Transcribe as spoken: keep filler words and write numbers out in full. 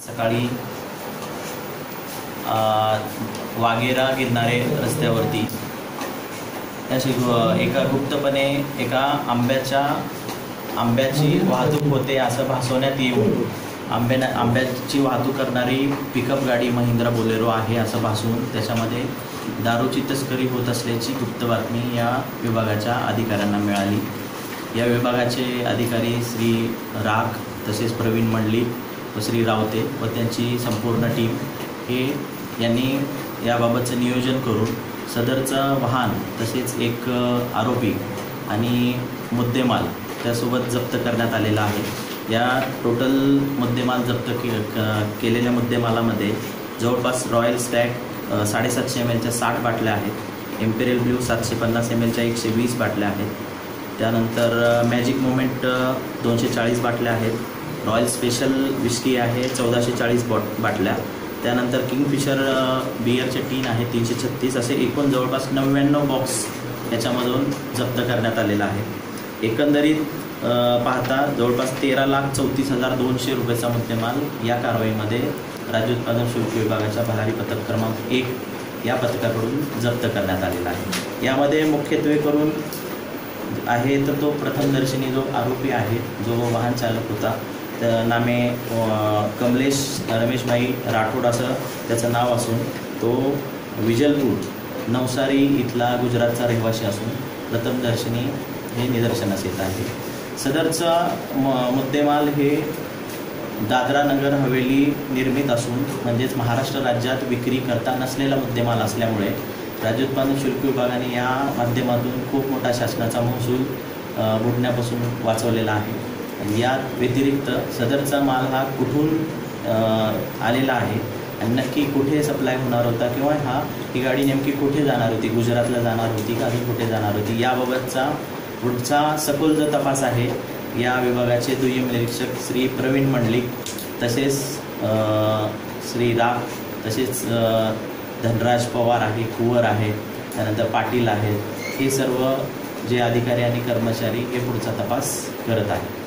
सकाळी वागेरा गिरणारे रस्त्यावरती एका गुप्तपणे एका आंब्याच्या आंब्याची वाहतूक होते असं भासवण्यात येऊन आंबे आंब्याची वाहतूक करणारी पिकअप गाडी महिंद्रा बोलेरो आहे असं भासवून त्याच्यामध्ये दारूची तस्करी होत असल्याची गुप्त बातमी या विभागाच्या अधिकाऱ्यांना मिळाली। या विभागाचे अधिकारी श्री राख तसेच प्रवीण मंडळी व श्री रावते व त्यांची संपूर्ण टीम हे यांनी याबाबतचं नियोजन करून सदरचं वाहन तसेच एक आरोपी आणि मुद्देमाल त्यासोबत जप्त करण्यात आलेला आहे। या टोटल मुद्देमाल जप्त के केलेल्या मुद्देमालामध्ये जवळपास रॉयल स्टॅट साडेसातशे एम एलच्या साठ बाटल्या आहेत, इम्पीरियल ब्लू सातशे पन्नास एम एलच्या एकशे वीस बाटल्या आहेत, त्यानंतर मॅजिक मोमेंट दोनशे चाळीस बाटल्या आहेत, रॉयल स्पेशल विस्की आहे चौदाशे चाळीस बॉट बाटल्या त्यानंतर किंग पिशर बियरचे टीन आहे तीनशे छत्तीस, असे एकूण जवळपास नव्याण्णव बॉक्स याच्यामधून जप्त करण्यात आलेला आहे। एकंदरीत पाहता जवळपास तेरा लाख चौतीस हजार दोनशे रुपयाचा मुद्देमाल या कारवाईमध्ये राज्य उत्पादन शुल्क विभागाच्या भरारी पथक क्रमांक एक या पथकाकडून जप्त करण्यात आलेला आहे। यामध्ये मुख्यत्वे करून आहे तर तो प्रथमदर्शनी जो आरोपी आहे जो वाहन चालक होता नामे कमलेश रमेश भाई राठौड़ असं त्याचं नाव असून तो विजयपुर नवसारी इथला गुजरातचा रहिवासी असून प्रथमदर्शनी हे निदर्शनास येत आहे। सदरचा म मुद्देमाल हे दादरा नगर हवेली निर्मित असून म्हणजेच महाराष्ट्र राज्यात विक्री करता नसलेला मुद्देमाल असल्यामुळे राज्य उत्पादन शुल्क विभागाने या माध्यमातून खूप मोठा शासनाचा महसूल बुडण्यापासून वाचवलेला आहे। या व्यतिरिक्त सदरचा माल हा कुठून आलेला आहे आणि नक्की कुठे सप्लाय होणार होता किंवा हा ही गाडी नेमकी कुठे जाणार होती, गुजरातला जाणार होती का अजून कुठे जाणार होती, याबाबतचा पुढचा सखोल जो तपास आहे या विभागाचे दुय्यम निरीक्षक श्री प्रवीण मंडळी तसेच श्री राख तसेच धनराज पवार आहे, कुवर आहे, त्यानंतर पाटील आहेत, हे सर्व जे अधिकारी आणि कर्मचारी हे पुढचा तपास करत आहेत।